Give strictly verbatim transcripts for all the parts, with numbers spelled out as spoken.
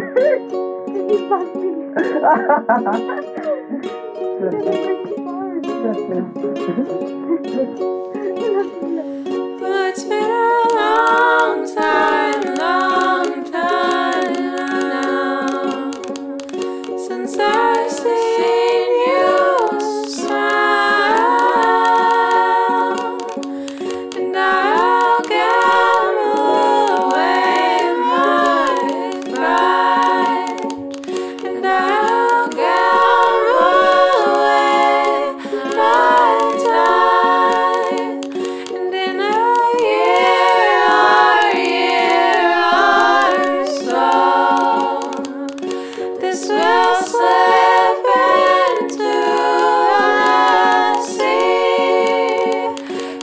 It's been a long time, long time now since I've seen you smile, and I'll gamble away my pride, and I'll gamble away my time, and in a this will slip into the sea.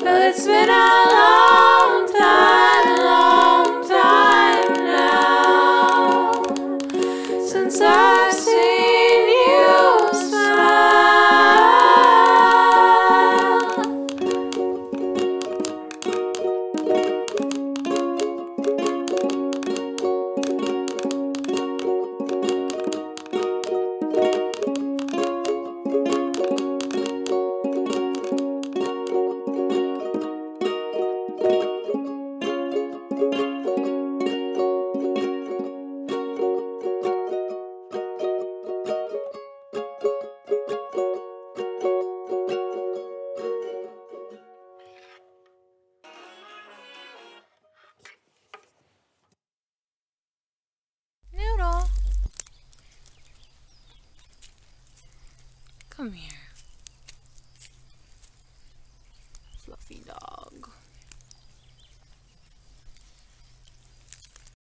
Well, it's been a long time, long time now since I've seen you smile. Come here, fluffy dog.